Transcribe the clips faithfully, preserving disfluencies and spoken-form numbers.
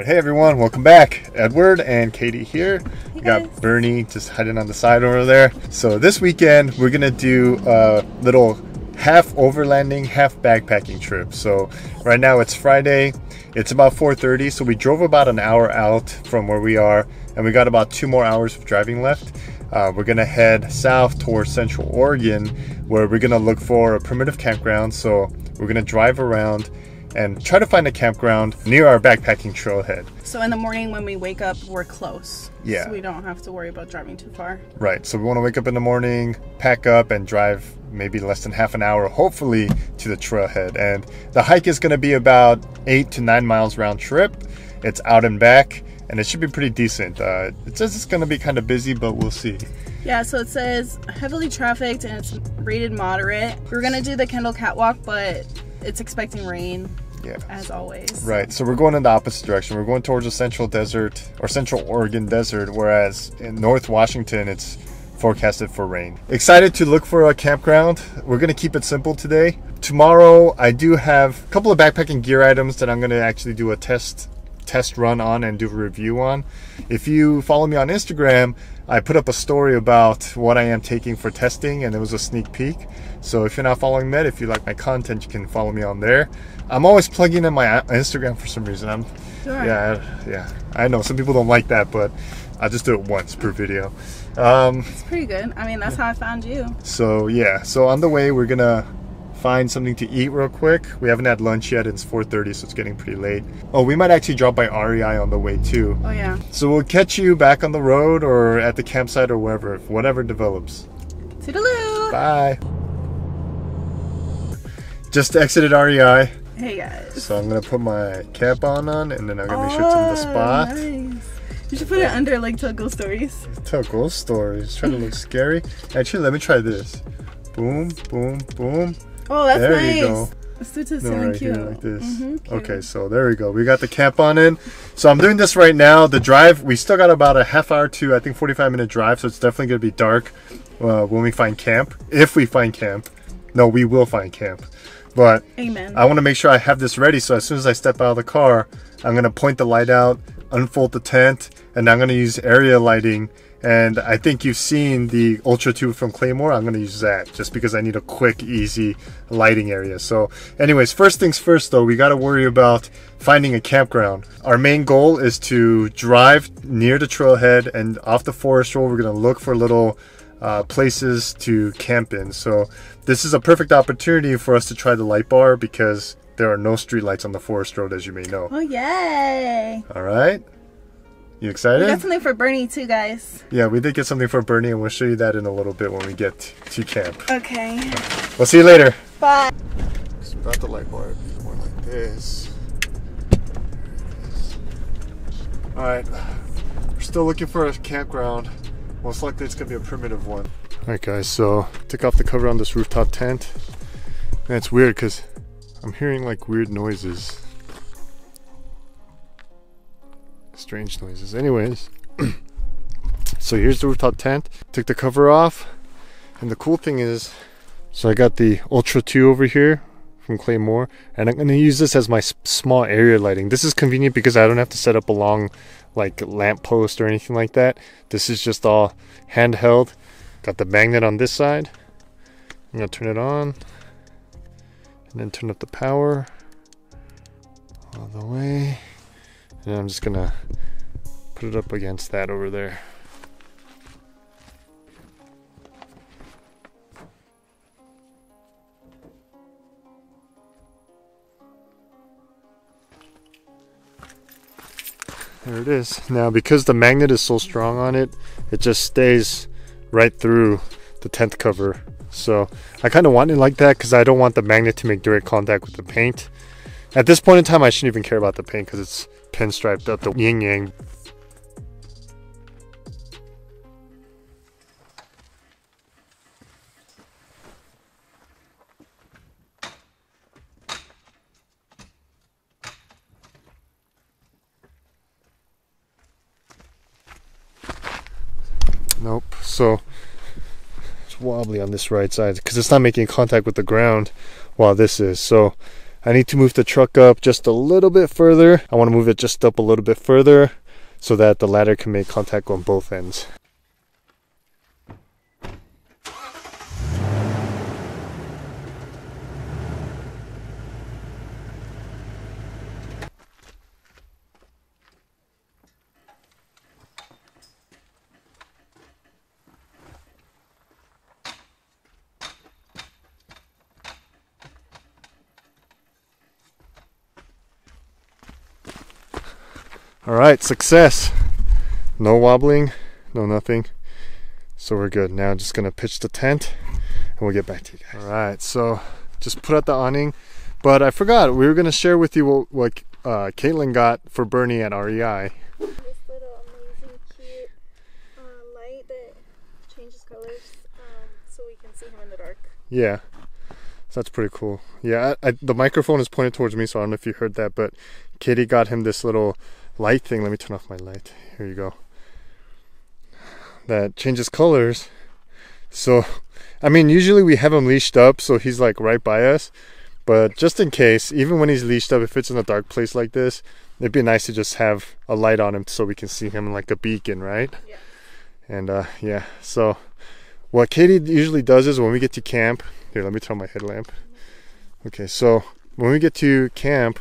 Alright, hey everyone, welcome back. Edward and Katie here. Hey, we got guys. Bernie just hiding on the side over there. So this weekend we're gonna do a little half overlanding, half backpacking trip. So right now it's Friday, it's about four thirty, so we drove about an hour out from where we are and we got about two more hours of driving left. Uh, we're gonna head south towards Central Oregon where we're gonna look for a primitive campground. So we're gonna drive around and try to find a campground near our backpacking trailhead. So in the morning when we wake up, we're close. Yeah. So we don't have to worry about driving too far. Right, so we want to wake up in the morning, pack up and drive maybe less than half an hour, hopefully, to the trailhead. And the hike is going to be about eight to nine miles round trip. It's out and back and it should be pretty decent. Uh, it says it's going to be kind of busy, but we'll see. Yeah, so it says heavily trafficked and it's rated moderate. We're going to do the Kendall Catwalk, but it's expecting rain, yeah, as always. Right, so we're going in the opposite direction. We're going towards the central desert or Central Oregon desert, whereas in North Washington it's forecasted for rain. Excited to look for a campground. We're gonna keep it simple today. Tomorrow I do have a couple of backpacking gear items that I'm gonna actually do a test test run on and do a review on. If you follow me on Instagram, I put up a story about what I am taking for testing and it was a sneak peek. So if you're not following that, if you like my content, you can follow me on there. I'm always plugging in my Instagram for some reason. I'm sure. yeah yeah I know some people don't like that, but I just do it once per video. Um it's pretty good. I mean, that's how I found you. So yeah, so on the way we're gonna find something to eat real quick. We haven't had lunch yet. It's four thirty, so it's getting pretty late. Oh, we might actually drop by R E I on the way too. Oh yeah. So we'll catch you back on the road or at the campsite or wherever, whatever develops. Toodaloo! Bye! Just exited R E I. Hey guys. So I'm gonna put my cap on on and then I'm gonna oh, make sure it's in the spot. Nice. You should put it under like Tell Ghost Stories. Tell Ghost Stories. Trying to look scary. Actually, let me try this. Boom, boom, boom. Oh, that's there nice. You go. Let's do it to the ceiling, cute. Like this. Mm-hmm, cute. Okay, so there we go. We got the camp on in. So I'm doing this right now. The drive, we still got about a half hour to, I think, forty-five minute drive. So it's definitely going to be dark uh, when we find camp. If we find camp. No, we will find camp. But amen. I want to make sure I have this ready. So as soon as I step out of the car, I'm going to point the light out, unfold the tent, and I'm going to use area lighting. And I think you've seen the Ultra two from Claymore. I'm going to use that just because I need a quick, easy lighting area. So anyways, first things first though, we got to worry about finding a campground. Our main goal is to drive near the trailhead and off the forest road. We're going to look for little uh, places to camp in. So this is a perfect opportunity for us to try the light bar because there are no street lights on the forest road, as you may know. Oh, yay. All right. You excited? We got something for Bernie too, guys. Yeah, we did get something for Bernie and we'll show you that in a little bit when we get to camp. Okay. We'll see you later. Bye. It's about the light bar. More like this. All right. We're still looking for a campground. Most likely it's going to be a primitive one. All right, guys. So took off the cover on this rooftop tent. And it's weird because I'm hearing like weird noises. Strange noises. Anyways, so here's the rooftop tent. Took the cover off, and the cool thing is, so I got the Ultra two over here from Claymore, and I'm going to use this as my small area lighting. This is convenient because I don't have to set up a long like lamp post or anything like that. This is just all handheld. Got the magnet on this side. I'm going to turn it on, and then turn up the power all the way. And I'm just gonna put it up against that over there. There it is. Now, because the magnet is so strong on it, it just stays right through the tent cover. So I kind of want it like that because I don't want the magnet to make direct contact with the paint. At this point in time, I shouldn't even care about the paint because it's pinstriped up the yin yang. Nope. So it's wobbly on this right side because it's not making contact with the ground while this is. So I need to move the truck up just a little bit further. I want to move it just up a little bit further so that the ladder can make contact on both ends. All right, success. No wobbling, no nothing. So we're good. Now I'm just gonna pitch the tent and we'll get back to you guys. All right, so just put out the awning, but I forgot we were gonna share with you what, what uh, Caitlin got for Bernie at R E I. This little amazing cute uh, light that changes colors um, so we can see him in the dark. Yeah, so that's pretty cool. Yeah, I, I, the microphone is pointed towards me, so I don't know if you heard that, but Katie got him this little light thing. Let me turn off my light. Here you go. That changes colors. So, I mean, usually we have him leashed up so he's like right by us, but just in case, even when he's leashed up, if it's in a dark place like this, it'd be nice to just have a light on him so we can see him like a beacon, right? Yeah. And uh, yeah, so what Katie usually does is when we get to camp, here, let me turn my headlamp. Okay, so when we get to camp,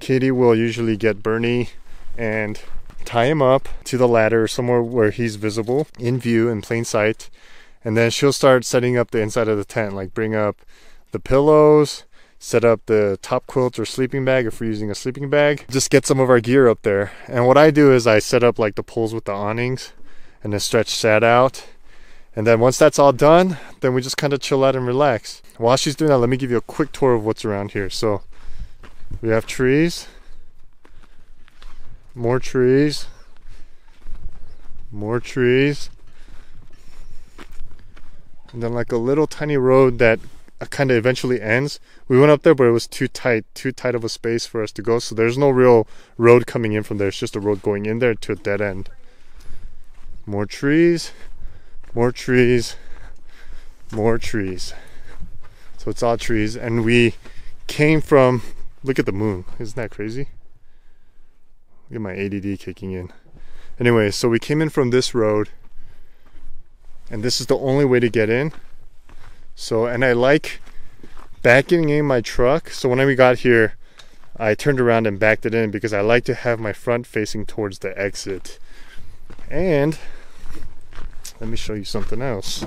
Katie will usually get Bernie and tie him up to the ladder somewhere where he's visible in view in plain sight, and then she'll start setting up the inside of the tent, like bring up the pillows, set up the top quilt or sleeping bag if we're using a sleeping bag, just get some of our gear up there. And what I do is I set up like the poles with the awnings and then stretch that out, and then once that's all done, then we just kind of chill out and relax. While she's doing that, let me give you a quick tour of what's around here. So we have trees, more trees, more trees, and then like a little tiny road that kind of eventually ends. We went up there, but it was too tight, too tight of a space for us to go, so there's no real road coming in from there. It's just a road going in there to a dead end. More trees, more trees, more trees. So it's all trees, and we came from, look at the moon, isn't that crazy? Look at my A D D kicking in. Anyway, so we came in from this road, and this is the only way to get in. So, and I like backing in my truck. So when we got here, I turned around and backed it in because I like to have my front facing towards the exit. And let me show you something else.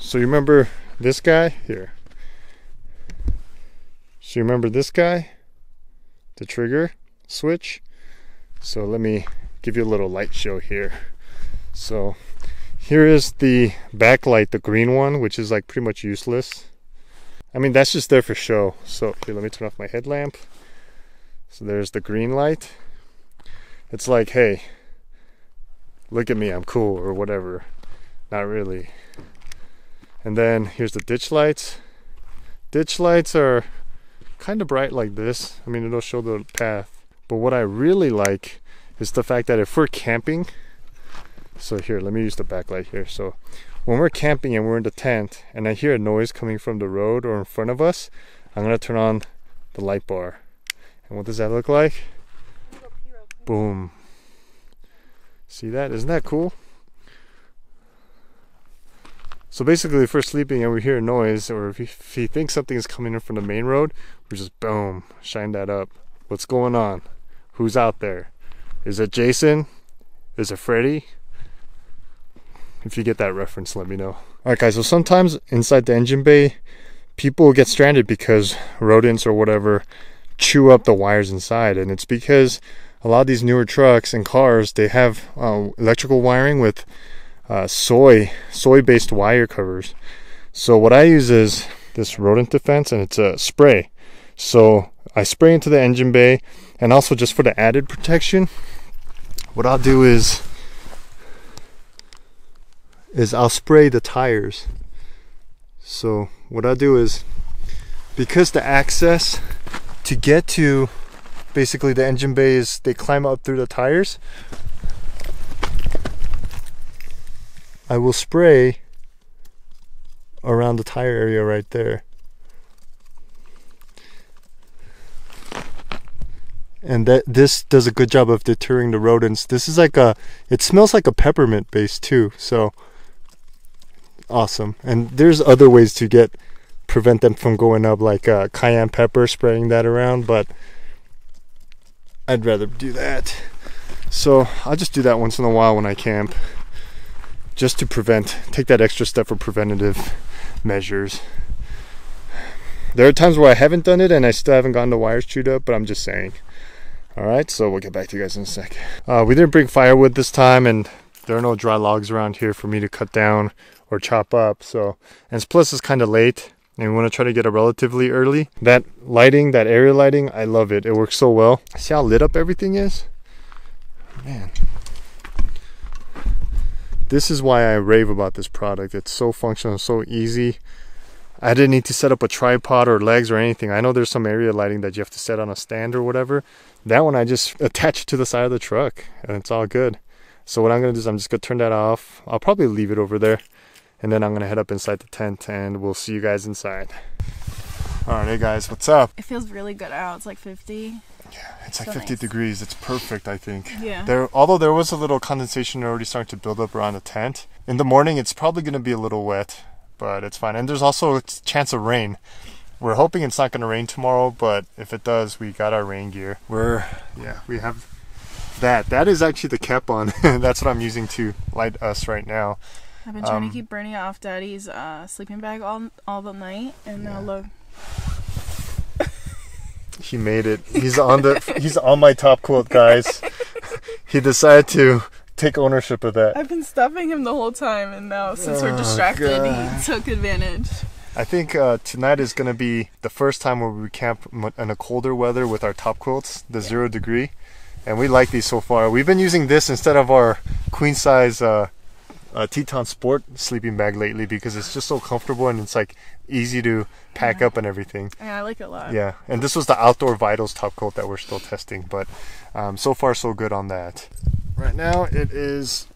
So you remember this guy here? So you remember this guy, the trigger switch? So let me give you a little light show here. So here is the backlight, the green one, which is like pretty much useless. I mean, that's just there for show. So here, let me turn off my headlamp. So there's the green light. It's like, hey, look at me, I'm cool or whatever. Not really. And then here's the ditch lights. Ditch lights are kind of bright like this. I mean, it'll show the path. But what I really like is the fact that if we're camping, so here, let me use the backlight here. So when we're camping and we're in the tent and I hear a noise coming from the road or in front of us, I'm gonna turn on the light bar. And what does that look like? Boom. See that? Isn't that cool? So basically, if we're sleeping and we hear a noise, or if he, if he thinks something is coming in from the main road, we just, boom, shine that up. What's going on? Who's out there? Is it Jason? Is it Freddy? If you get that reference, let me know. All right, guys, so sometimes inside the engine bay, people get stranded because rodents or whatever chew up the wires inside, and it's because a lot of these newer trucks and cars, they have uh, electrical wiring with Uh, soy soy based wire covers. So what I use is this rodent defense, and it's a spray. So I spray into the engine bay, and also just for the added protection, what I'll do is is I'll spray the tires. So what I'll do is, because the access to get to basically the engine bay is they climb up through the tires, I will spray around the tire area right there. And that this does a good job of deterring the rodents. This is like a, it smells like a peppermint base too, so awesome. And there's other ways to get, prevent them from going up, like uh, cayenne pepper, spraying that around, but I'd rather do that. So I'll just do that once in a while when I camp, just to prevent, take that extra step for preventative measures. There are times where I haven't done it and I still haven't gotten the wires chewed up, but I'm just saying. All right, so we'll get back to you guys in a sec. Uh, we didn't bring firewood this time, and there are no dry logs around here for me to cut down or chop up. So, and plus it's kind of late and we want to try to get up relatively early. That lighting, that area lighting, I love it. It works so well. See how lit up everything is? Man. This is why I rave about this product. It's so functional, so easy. I didn't need to set up a tripod or legs or anything. I know there's some area lighting that you have to set on a stand or whatever. That one I just attached to the side of the truck and it's all good. So what I'm gonna do is I'm just gonna turn that off. I'll probably leave it over there, and then I'm gonna head up inside the tent and we'll see you guys inside. All right, hey guys, what's up? It feels really good out. It's like fifty. Yeah, it's like so fifty nice. Degrees. It's perfect, I think. Yeah. There, although there was a little condensation already starting to build up around the tent. In the morning, it's probably going to be a little wet, but it's fine. And there's also a chance of rain. We're hoping it's not going to rain tomorrow, but if it does, we got our rain gear. We're, yeah, we have that. That is actually the cap on. That's what I'm using to light us right now. I've been trying um, to keep Bernie off Daddy's uh, sleeping bag all all the night, and yeah. Now look. He made it. He's on the. He's on my top quilt, guys. He decided to take ownership of that. I've been stuffing him the whole time, and now since oh, we're distracted, God. He took advantage. I think uh, tonight is going to be the first time where we camp in a colder weather with our top quilts, the yeah. zero degree, and we like these so far. We've been using this instead of our queen size. Uh, Uh, Teton Sport sleeping bag lately because it's just so comfortable and it's like easy to pack yeah. up and everything. Yeah, I like it a lot. Yeah, and this was the Outdoor Vitals top coat that we're still testing, but um, so far so good on that. Right now it is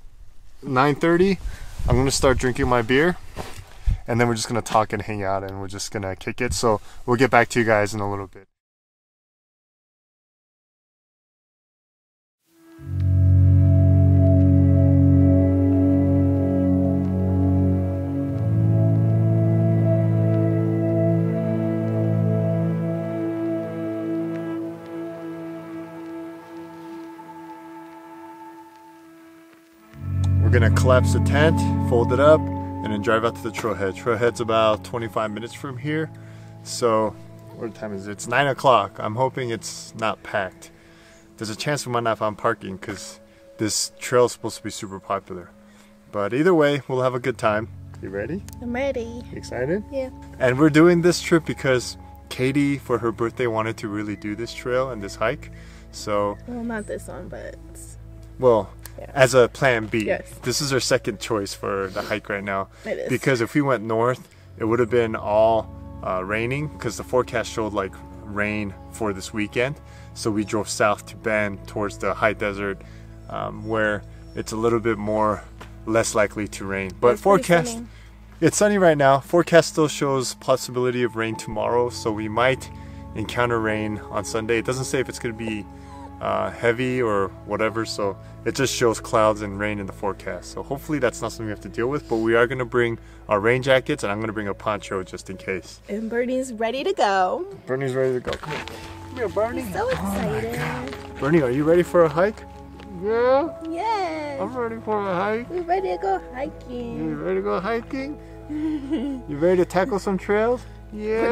nine thirty. I'm going to start drinking my beer and then we're just going to talk and hang out and we're just going to kick it. So we'll get back to you guys in a little bit. We're gonna collapse the tent, fold it up, and then drive out to the trailhead. Trailhead's about twenty-five minutes from here. So, what time is it? It's nine o'clock. I'm hoping it's not packed. There's a chance we might not find parking because this trail is supposed to be super popular. But either way, we'll have a good time. You ready? I'm ready. You excited? Yeah. And we're doing this trip because Katie, for her birthday, wanted to really do this trail and this hike. So. Well, not this one, but. Well. Yeah. As a plan B. Yes. This is our second choice for the hike right now. It is. Because if we went north, it would have been all uh, raining because the forecast showed like rain for this weekend. So we drove south to Bend towards the high desert um, where it's a little bit more less likely to rain. But it's forecast, sunny. It's sunny right now. Forecast still shows possibility of rain tomorrow. So we might encounter rain on Sunday. It doesn't say if it's going to be Uh, heavy or whatever, so it just shows clouds and rain in the forecast. So hopefully that's not something we have to deal with, but we are going to bring our rain jackets and I'm going to bring a poncho just in case. And Bernie's ready to go. Bernie's ready to go. Come here, Come here Bernie. I'm so excited. Oh, Bernie, are you ready for a hike? Yeah. Yes. I'm ready for a hike. We're ready to go hiking. You ready to go hiking? You ready to tackle some trails? Yeah.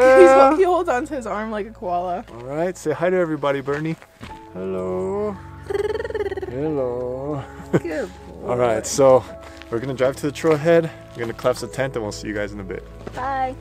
He's, he holds onto his arm like a koala. All right, say hi to everybody, Bernie. Hello. Hello. Good boy. All right, so we're gonna drive to the trailhead. We're gonna collapse the tent, and we'll see you guys in a bit. Bye.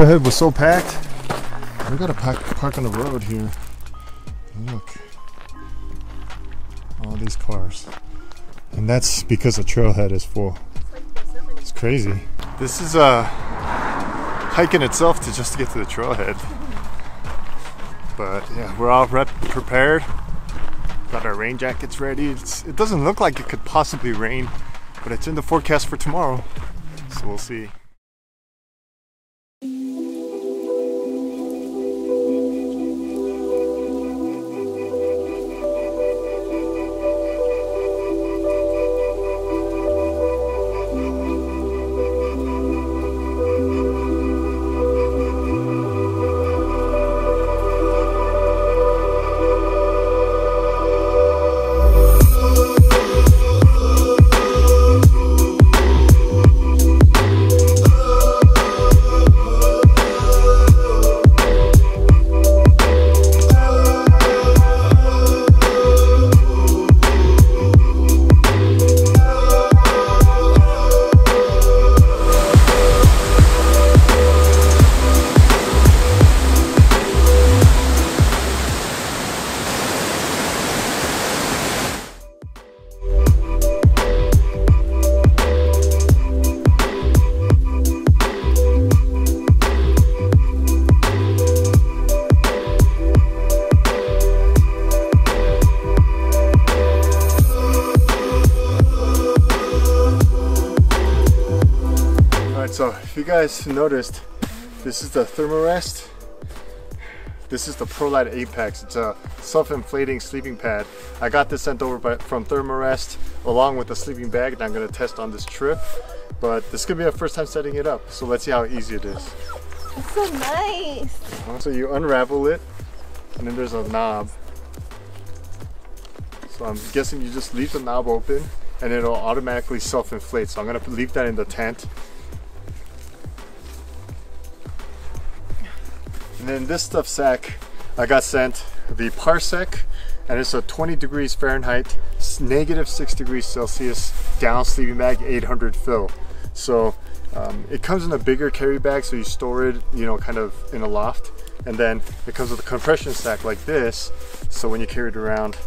trailhead was so packed. We gotta park, park on the road here. Look, all these cars. And that's because the trailhead is full. It's crazy. This is uh, hiking itself to just to get to the trailhead. But yeah, we're all rep prepared. Got our rain jackets ready. It's, it doesn't look like it could possibly rain, but it's in the forecast for tomorrow, so we'll see. You guys noticed, this is the Therm-a-Rest. This is the ProLite Apex. It's a self-inflating sleeping pad. I got this sent over by, from Therm-a-Rest along with a sleeping bag that I'm going to test on this trip. But this could be our first time setting it up, so let's see how easy it is. It's so nice. So you unravel it, and then there's a knob. So I'm guessing you just leave the knob open, and it'll automatically self-inflate. So I'm going to leave that in the tent. And then this stuff sack, I got sent the Parsec, and it's a twenty degrees Fahrenheit, negative six degrees Celsius down sleeping bag, eight hundred fill. So um, it comes in a bigger carry bag, so you store it, you know, kind of in a loft. And then it comes with a compression sack like this. So when you carry it around,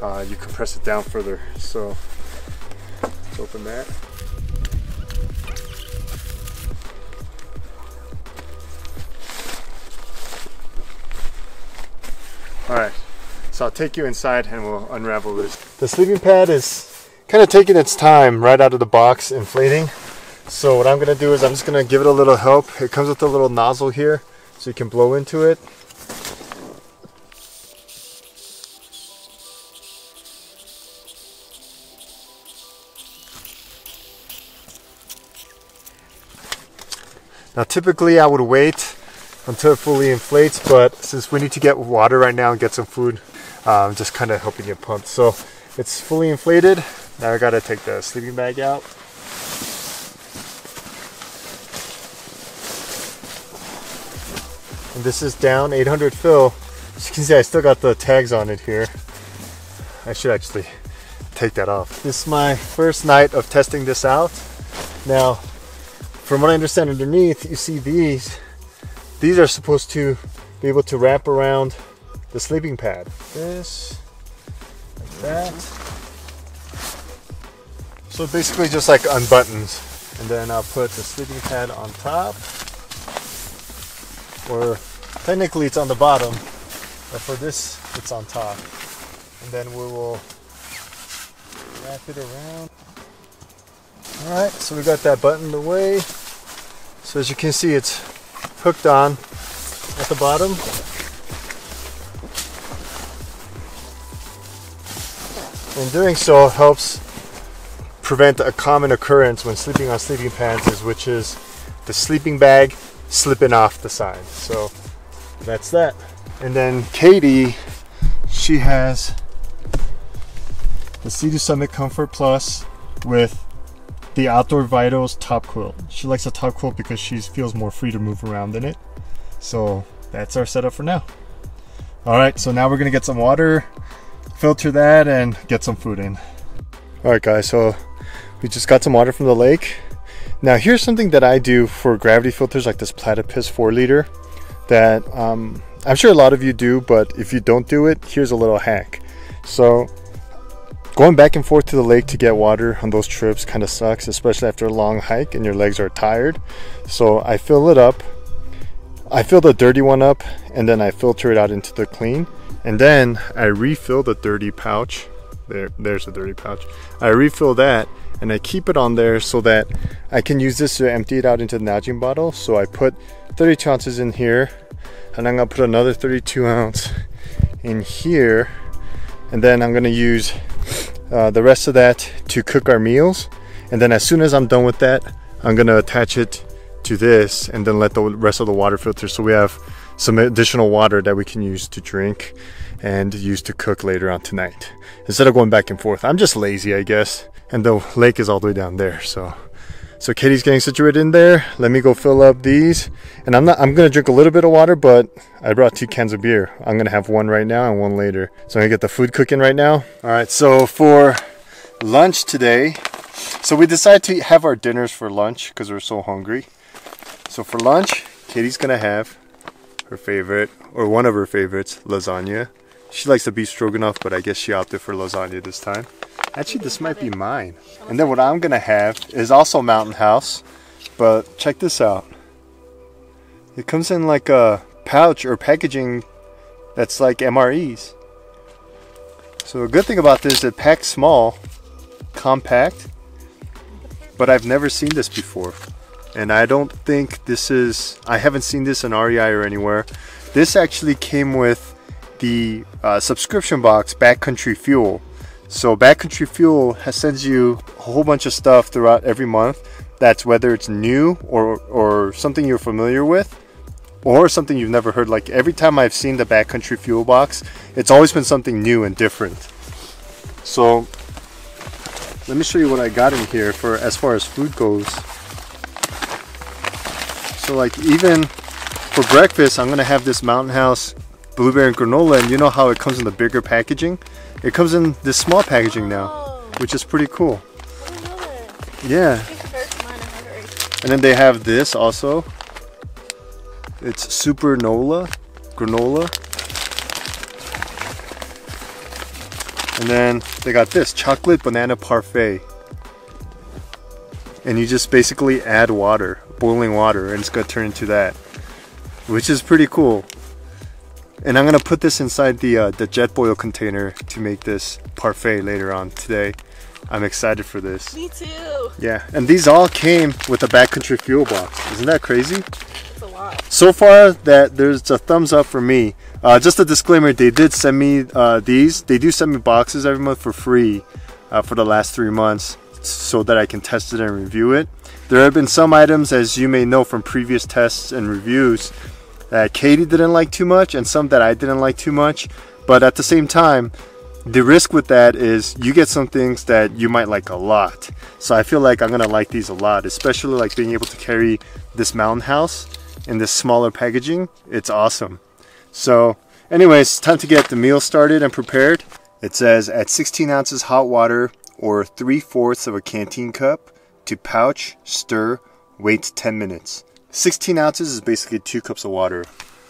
uh, you compress it down further. So let's open that. Alright, so I'll take you inside and we'll unravel this. The sleeping pad is kind of taking its time right out of the box, inflating. So what I'm going to do is I'm just going to give it a little help. It comes with a little nozzle here, so you can blow into it. Now typically I would wait until it fully inflates, but since we need to get water right now and get some food, I'm um, just kind of helping you pump. So it's fully inflated. Now I gotta take the sleeping bag out. And this is down eight hundred fill. As you can see, I still got the tags on it here. I should actually take that off. This is my first night of testing this out. Now, from what I understand underneath, you see these. These are supposed to be able to wrap around the sleeping pad. This, like that. So basically just like unbuttons. And then I'll put the sleeping pad on top. Or technically it's on the bottom, but for this, it's on top. And then we will wrap it around. All right, so we got that buttoned away. So as you can see, it's hooked on at the bottom. In doing so, helps prevent a common occurrence when sleeping on sleeping pads, is which is the sleeping bag slipping off the side. So that's that. And then Katie, she has the Sea to Summit Comfort Plus with the Outdoor Vitals top quilt. She likes a top quilt because she feels more free to move around in it. So that's our setup for now. All right, so now we're gonna get some water, filter that, and get some food in. All right guys, so we just got some water from the lake. Now here's something that I do for gravity filters like this Platypus four liter that um, I'm sure a lot of you do, but if you don't do it, here's a little hack. So going back and forth to the lake to get water on those trips kind of sucks, especially after a long hike and your legs are tired. So I fill it up. I fill the dirty one up and then I filter it out into the clean. And then I refill the dirty pouch. There, there's the dirty pouch. I refill that and I keep it on there so that I can use this to empty it out into the Nalgene bottle. So I put thirty-two ounces in here and I'm gonna put another thirty-two ounce in here. And then I'm gonna use uh, the rest of that to cook our meals. And then as soon as I'm done with that, I'm gonna attach it to this and then let the rest of the water filter, so we have some additional water that we can use to drink and use to cook later on tonight instead of going back and forth. I'm just lazy, I guess, and the lake is all the way down there. So so Katie's getting situated in there. Let me go fill up these, and I'm not I'm gonna drink a little bit of water, but I brought two cans of beer. I'm gonna have one right now and one later, so I'm gonna get the food cooking right now. All right, so for lunch today, so we decided to have our dinners for lunch because we're so hungry. So for lunch, Katie's gonna have her favorite, or one of her favorites, lasagna. She likes the beef stroganoff, but I guess she opted for lasagna this time. Actually, this might be mine. And then what I'm gonna have is also Mountain House, but check this out. It comes in like a pouch or packaging that's like M R Es. So a good thing about this is it packs small, compact, but I've never seen this before. And I don't think this is, I haven't seen this in R E I or anywhere. This actually came with the uh, subscription box, Backcountry Fuel. So Backcountry Fuel has, sends you a whole bunch of stuff throughout every month. That's whether it's new or, or something you're familiar with or something you've never heard. Like every time I've seen the Backcountry Fuel box, it's always been something new and different. So let me show you what I got in here for as far as food goes. So like even for breakfast, I'm gonna have this Mountain House blueberry and granola, and you know how it comes in the bigger packaging? It comes in this small packaging now, which is pretty cool. Yeah. And then they have this also. It's super nola, granola. And then they got this chocolate banana parfait. And you just basically add water, boiling water, and it's gonna turn into that, which is pretty cool. And I'm gonna put this inside the uh, the Jetboil container to make this parfait later on today. I'm excited for this. Me too. Yeah, and these all came with a Backcountry Fuel box. Isn't that crazy? That's a lot. So far, that there's a thumbs up for me. Uh, just a disclaimer: they did send me uh, these. They do send me boxes every month for free uh, for the last three months. So that I can test it and review it. There have been some items, as you may know from previous tests and reviews, that Katie didn't like too much and some that I didn't like too much. But at the same time, the risk with that is you get some things that you might like a lot. So I feel like I'm gonna like these a lot, especially like being able to carry this Mountain House in this smaller packaging. It's awesome. So anyways, time to get the meal started and prepared. It says at sixteen ounces hot water, or three-fourths of a canteen cup, to pouch, stir, wait ten minutes. sixteen ounces is basically two cups of water.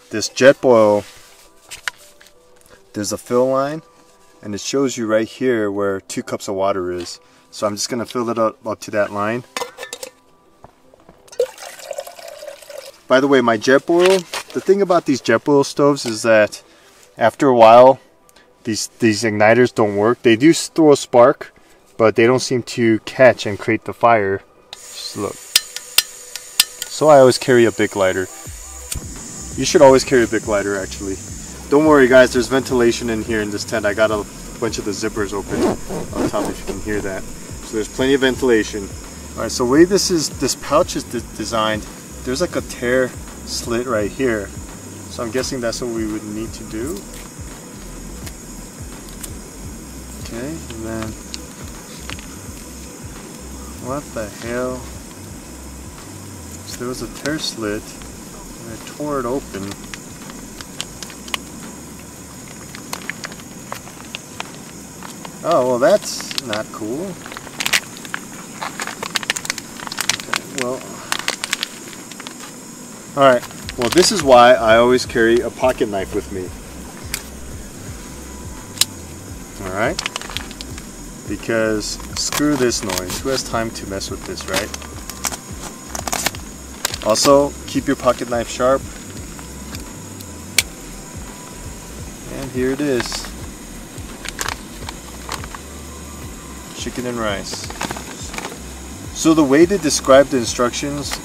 This Jetboil, there's a fill line, and it shows you right here where two cups of water is. So I'm just gonna fill it up, up to that line. By the way, my Jetboil, the thing about these Jetboil stoves is that after a while, these, these igniters don't work. They do throw a spark, but they don't seem to catch and create the fire. Just look. So I always carry a Bic lighter. You should always carry a Bic lighter, actually. Don't worry, guys. There's ventilation in here in this tent. I got a bunch of the zippers open on top, if you can hear that. So there's plenty of ventilation. All right. So the way this is, this pouch is designed, there's like a tear slit right here. So I'm guessing that's what we would need to do. Okay, and then. What the hell? So there was a tear slit and I tore it open. Oh, well, that's not cool. Okay, well, All right, well, this is why I always carry a pocket knife with me. All right, because screw this noise. Who has time to mess with this, right? Also, keep your pocket knife sharp. And here it is. Chicken and rice. So the way to describe the instructions,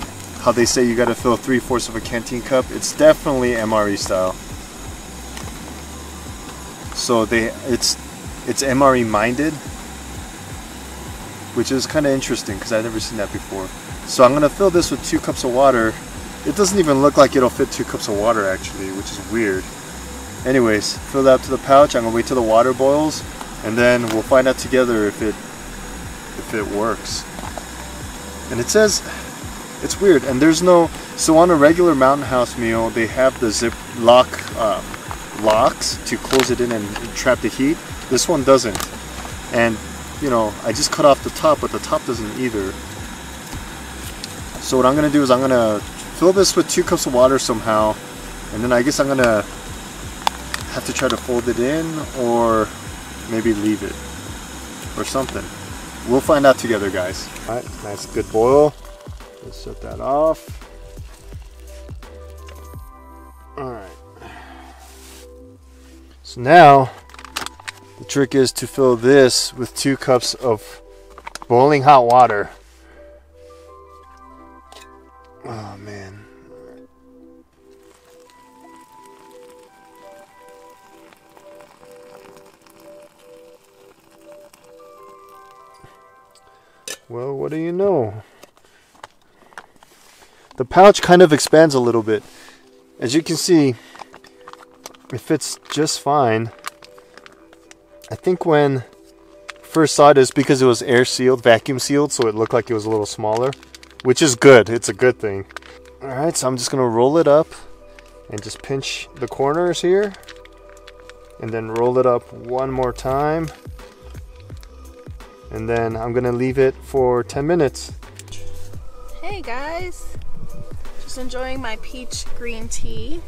how they say you gotta fill three-fourths of a canteen cup, it's definitely M R E style. So they, it's, it's M R E minded, which is kind of interesting because I've never seen that before. So I'm gonna fill this with two cups of water. It doesn't even look like it'll fit two cups of water actually, which is weird. Anyways, fill that up to the pouch. I'm gonna wait till the water boils, and then we'll find out together if it if it works. And it says it's weird, and there's no, so on a regular Mountain House meal, they have the zip lock uh, locks to close it in and trap the heat. This one doesn't, and you know, I just cut off the top, but the top doesn't either. So what I'm gonna do is I'm gonna fill this with two cups of water somehow, and then I guess I'm gonna have to try to fold it in, or maybe leave it or something. We'll find out together, guys. All right, nice good boil. Let's shut that off. All right, so now the trick is to fill this with two cups of boiling hot water. Oh man. Well, what do you know? The pouch kind of expands a little bit. As you can see, it fits just fine. I think when I first saw it, is because it was air sealed, vacuum sealed, so it looked like it was a little smaller, which is good. It's a good thing. All right, so I'm just gonna roll it up and just pinch the corners here and then roll it up one more time. And then I'm gonna leave it for ten minutes. Hey guys, just enjoying my peach green tea.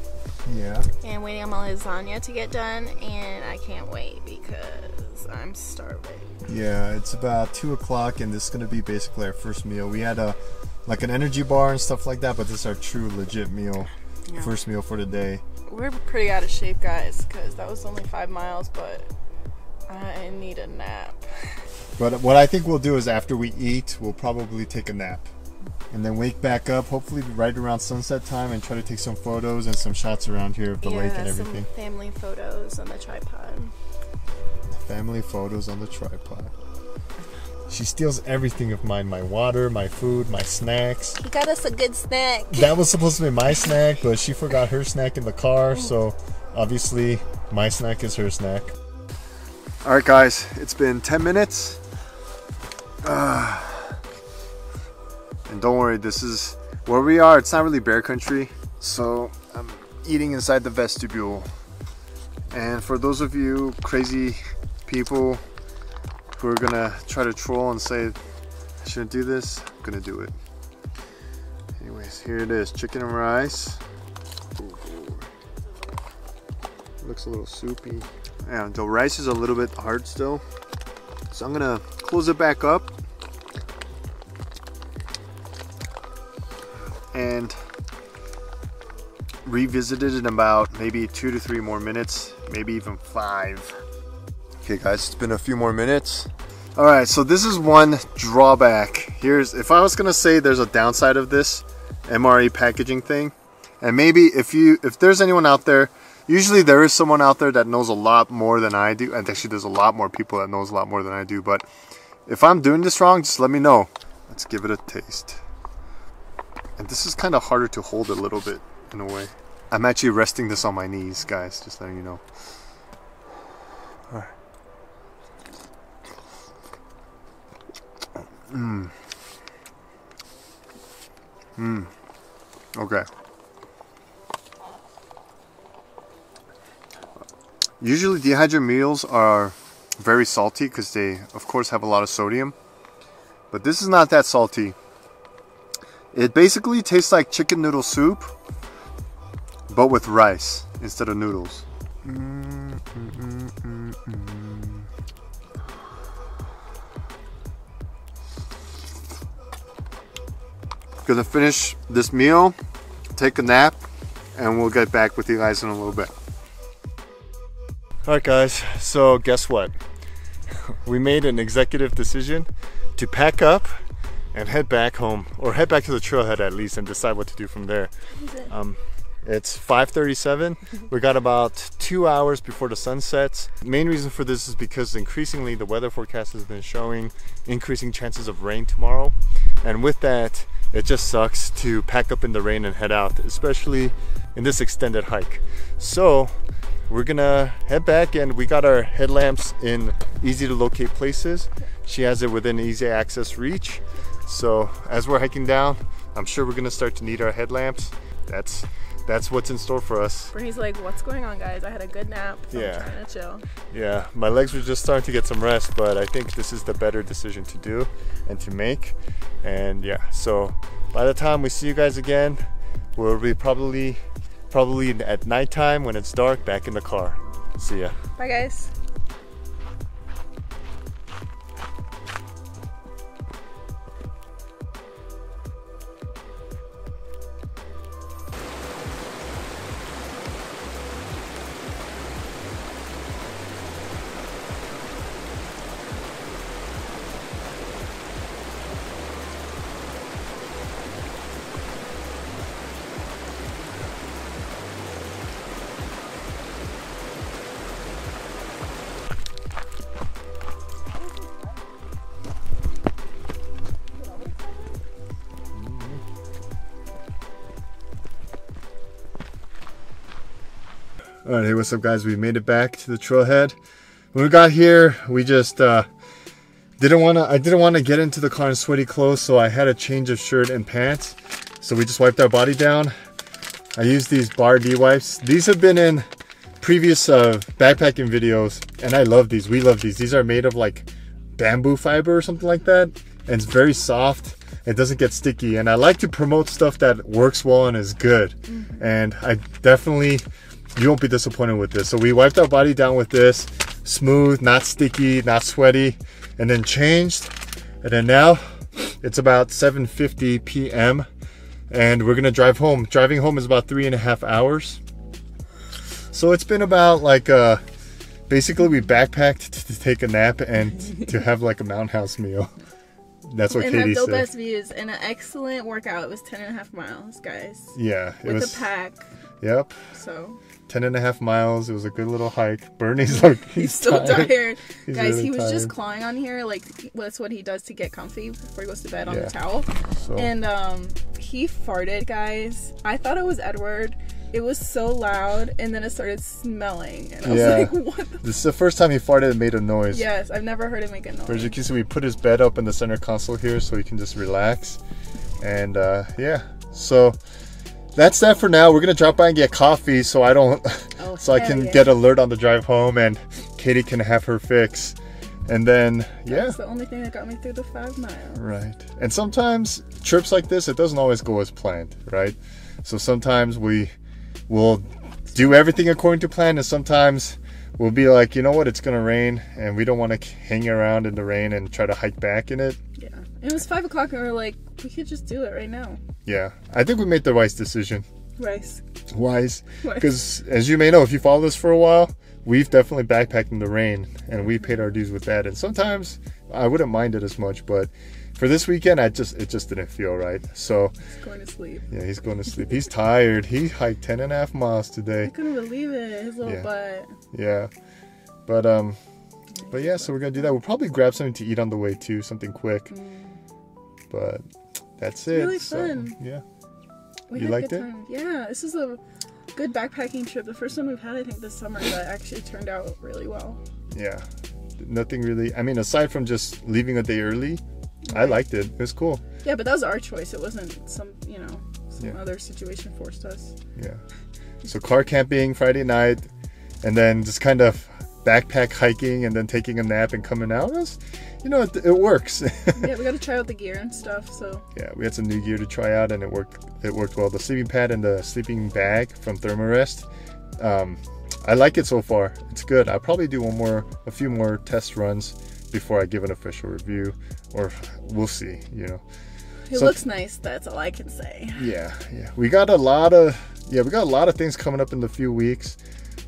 Yeah. And waiting on my lasagna to get done, and I can't wait because I'm starving. Yeah, it's about two o'clock, and this is gonna be basically our first meal. We had a like an energy bar and stuff like that, but this is our true legit meal, yeah. First meal for the day. We're pretty out of shape, guys, because that was only five miles, but I need a nap. But what I think we'll do is after we eat, we'll probably take a nap and then wake back up, hopefully right around sunset time, and try to take some photos and some shots around here of the yeah, lake and everything. Some family photos on the tripod. Family photos on the tripod. She steals everything of mine, my water, my food, my snacks. He got us a good snack. That was supposed to be my snack, but she forgot her snack in the car, so obviously my snack is her snack. All right, guys, it's been ten minutes. Uh, and don't worry, this is where we are. It's not really bear country, so I'm eating inside the vestibule. And for those of you crazy people who are gonna try to troll and say I shouldn't do this, I'm gonna do it anyways. Here it is, chicken and rice. Ooh, looks a little soupy, and the rice is a little bit hard still, so I'm gonna close it back up and revisit it in about maybe two to three more minutes, maybe even five. Okay guys, it's been a few more minutes. All right, so this is one drawback. Here's, if I was gonna say there's a downside of this M R E packaging thing, and maybe if you, if there's anyone out there, usually there is someone out there that knows a lot more than I do, and actually there's a lot more people that knows a lot more than I do, but if I'm doing this wrong, just let me know. Let's give it a taste. And this is kind of harder to hold a little bit in a way. I'm actually resting this on my knees, guys, just letting you know. All right. Mmm. Mmm. Okay. Usually dehydrated meals are very salty because they of course have a lot of sodium, but this is not that salty. It basically tastes like chicken noodle soup, but with rice instead of noodles. Mm, mm, mm, mm, mm. Gonna finish this meal, take a nap, and we'll get back with you guys in a little bit. All right, guys, so guess what? We made an executive decision to pack up and head back home, or head back to the trailhead at least, and decide what to do from there. Um, it's five thirty-seven. We got about two hours before the sun sets. Main reason for this is because increasingly the weather forecast has been showing increasing chances of rain tomorrow, and with that, it just sucks to pack up in the rain and head out, especially in this extended hike. So we're gonna head back, and we got our headlamps in easy to locate places. She has it within easy access reach. So as we're hiking down, I'm sure we're gonna start to need our headlamps. That's that's what's in store for us. Bernie's like, what's going on, guys? I had a good nap, so yeah. I'm trying to chill. Yeah, my legs were just starting to get some rest, but I think this is the better decision to do and to make. And yeah, so by the time we see you guys again, we'll be probably, probably at nighttime when it's dark, back in the car. See ya. Bye, guys. All right, hey, what's up, guys? We made it back to the trailhead. When we got here, we just uh, didn't want to, I didn't want to get into the car in sweaty clothes, so I had a change of shirt and pants. So we just wiped our body down. I used these Bar D wipes. These have been in previous uh, backpacking videos, and I love these, we love these. These are made of like bamboo fiber or something like that, and it's very soft. It doesn't get sticky, and I like to promote stuff that works well and is good. Mm-hmm. And I definitely, you won't be disappointed with this. So we wiped our body down with this, smooth, not sticky, not sweaty, and then changed. And then now it's about seven fifty p m and we're gonna drive home. Driving home is about three and a half hours. So it's been about like, uh, basically we backpacked to take a nap and to have like a Mountain House meal. That's what and Katie said. And have the best views and an excellent workout. It was ten and a half miles, guys. Yeah. It with was, a pack. Yep. So. ten and a half miles. It was a good little hike. Bernie's like, he's, he's still tired. tired. He's Guys, really he was tired. Just clawing on here. Like, that's what he does to get comfy before he goes to bed on yeah. the towel. So. And um, he farted, guys. I thought it was Edward. It was so loud, and then it started smelling. And I was yeah. like, what the? This is the first time he farted and made a noise. Yes, I've never heard him make a noise. As you can see, we put his bed up in the center console here so he can just relax. And uh, yeah, so. That's that for now. We're gonna drop by and get coffee so I don't oh, so I can yeah. get alert on the drive home, and Katie can have her fix. And then yeah. That's the only thing that got me through the five miles. Right. And sometimes trips like this, it doesn't always go as planned, right? So sometimes we will do everything according to plan, and sometimes we'll be like, you know what, it's gonna rain and we don't wanna hang around in the rain and try to hike back in it. Yeah. It was five o'clock and we were like, we could just do it right now. Yeah, I think we made the wise decision. Rice. Wise. Wise. Because as you may know, if you follow this for a while, we've definitely backpacked in the rain, and we paid our dues with that. And sometimes I wouldn't mind it as much, but for this weekend, I just it just didn't feel right. So he's going to sleep. Yeah, he's going to sleep. He's tired. He hiked ten and a half miles today. I couldn't believe it. His little yeah. butt. Yeah, but um, but yeah. So we're gonna do that. We'll probably grab something to eat on the way too, something quick. Mm. But. That's it. Really fun. So, yeah. We you had liked a good it? Time. Yeah, this is a good backpacking trip. The first one we've had, I think, this summer that actually turned out really well. Yeah. Nothing really. I mean, aside from just leaving a day early, right. I liked it. It was cool. Yeah, but that was our choice. It wasn't some, you know, some yeah. other situation forced us. Yeah. So car camping Friday night, and then just kind of backpack hiking and then taking a nap and coming out. It was, you know, it, it works. Yeah, we got to try out the gear and stuff. So yeah, we had some new gear to try out, and it worked. It worked well. The sleeping pad and the sleeping bag from Therm-a-Rest. Um, I like it so far. It's good. I'll probably do one more, a few more test runs before I give an official review, or we'll see. You know, it so, looks nice. That's all I can say. Yeah, yeah. We got a lot of yeah, we got a lot of things coming up in the few weeks.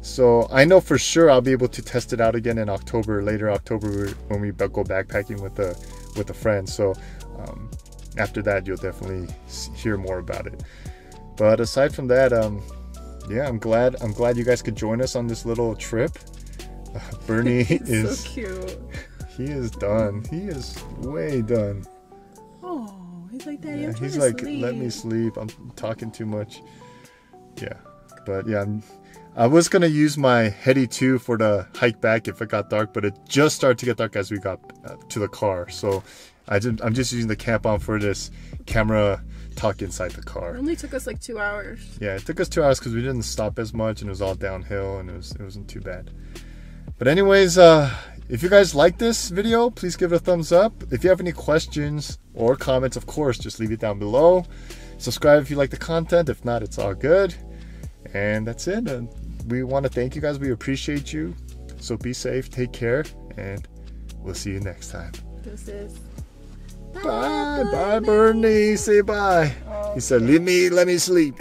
So I know for sure I'll be able to test it out again in October, later October, when we go backpacking with a with a friend. So um, after that, you'll definitely hear more about it. But aside from that, um, yeah, I'm glad I'm glad you guys could join us on this little trip. Uh, Bernie is so cute. He is done. He is way done. Oh, he's like that. Yeah, he's like, sleep. Let me sleep. I'm talking too much. Yeah, but yeah. I'm, I was going to use my Heti two for the hike back if it got dark, but it just started to get dark as we got to the car. So I didn't, I'm just using the camp on for this camera talk inside the car. It only took us like two hours. Yeah, it took us two hours because we didn't stop as much, and it was all downhill, and it, was, it wasn't too bad. But anyways, uh, if you guys like this video, please give it a thumbs up. If you have any questions or comments, of course, just leave it down below. Subscribe if you like the content. If not, it's all good. And that's it. And we want to thank you guys. We appreciate you. So be safe, take care, and we'll see you next time. Deuces. Bye. Bye, bye Bernie. Say bye. Oh, he said, okay. Leave me, let me sleep.